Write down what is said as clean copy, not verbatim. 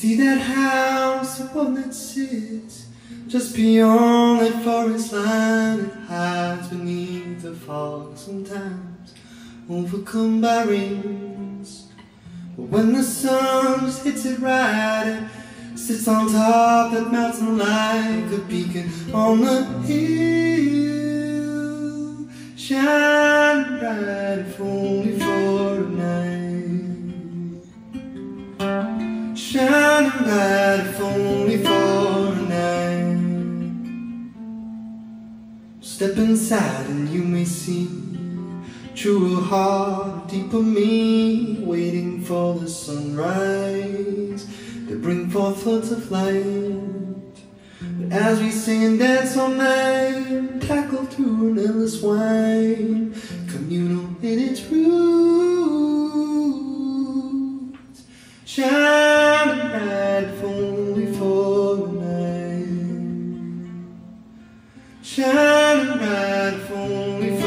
See that house upon that sits just beyond that forest line. It hides beneath the fog sometimes, overcome by rains. But when the sun just hits it right, it sits on top that mountain like a beacon on the hill, shine bright if only for a night. Shine bright if only for a night. Step inside and you may see truer heart, deeper me, waiting for the sunrise to bring forth floods of light. But as we sing and dance all night, tackled through an endless wine, communal in its roots, shining bright if only for a night. Shining bright if only for a night.